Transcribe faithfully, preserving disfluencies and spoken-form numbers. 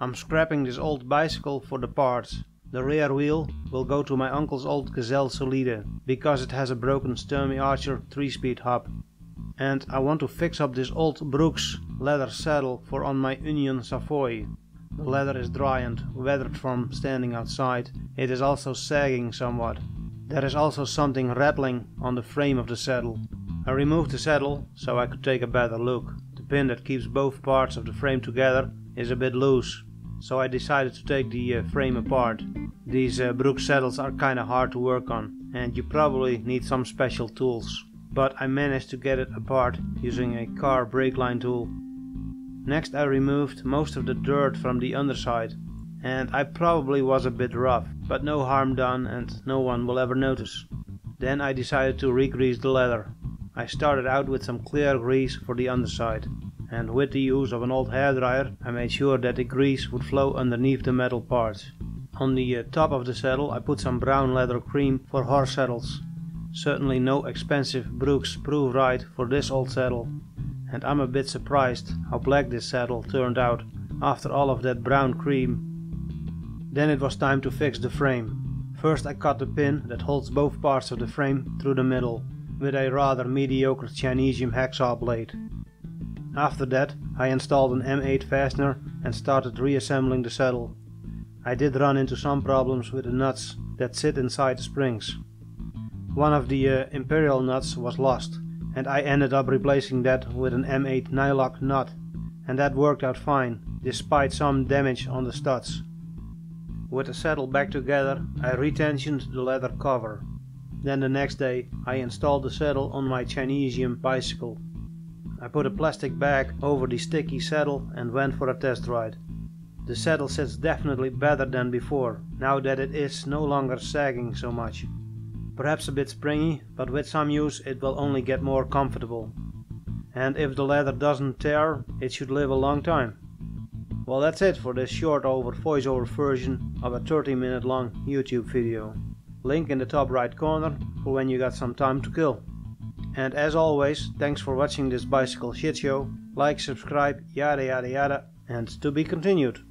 I'm scrapping this old bicycle for the parts. The rear wheel will go to my uncle's old Gazelle Solide, because it has a broken Sturmey Archer three speed hub. And I want to fix up this old Brooks leather saddle for on my Union Safoi. The leather is dry and weathered from standing outside. It is also sagging somewhat. There is also something rattling on the frame of the saddle. I removed the saddle so I could take a better look. The pin that keeps both parts of the frame together is a bit loose, so I decided to take the uh, frame apart. These uh, Brooks saddles are kinda hard to work on, and you probably need some special tools. But I managed to get it apart using a car brake line tool. Next I removed most of the dirt from the underside, and I probably was a bit rough, but no harm done and no one will ever notice. Then I decided to re-grease the leather. I started out with some clear grease for the underside, and with the use of an old hairdryer I made sure that the grease would flow underneath the metal parts. On the uh, top of the saddle I put some brown leather cream for horse saddles. Certainly no expensive Brooks Prove Ride for this old saddle. And I'm a bit surprised how black this saddle turned out after all of that brown cream. Then it was time to fix the frame. First I cut the pin that holds both parts of the frame through the middle with a rather mediocre Chinesium hacksaw blade. After that I installed an M eight fastener and started reassembling the saddle. I did run into some problems with the nuts that sit inside the springs. One of the uh, imperial nuts was lost, and I ended up replacing that with an M eight nyloc nut, and that worked out fine, despite some damage on the studs. With the saddle back together, I retensioned the leather cover. Then the next day, I installed the saddle on my Chinesium bicycle. I put a plastic bag over the sticky saddle and went for a test ride. The saddle sits definitely better than before, now that it is no longer sagging so much. Perhaps a bit springy, but with some use it will only get more comfortable. And if the leather doesn't tear, it should live a long time. Well, that's it for this short over voiceover version of a thirty minute long YouTube video. Link in the top right corner for when you got some time to kill. And as always, thanks for watching this bicycle shit show. Like, subscribe, yada yada yada, and to be continued.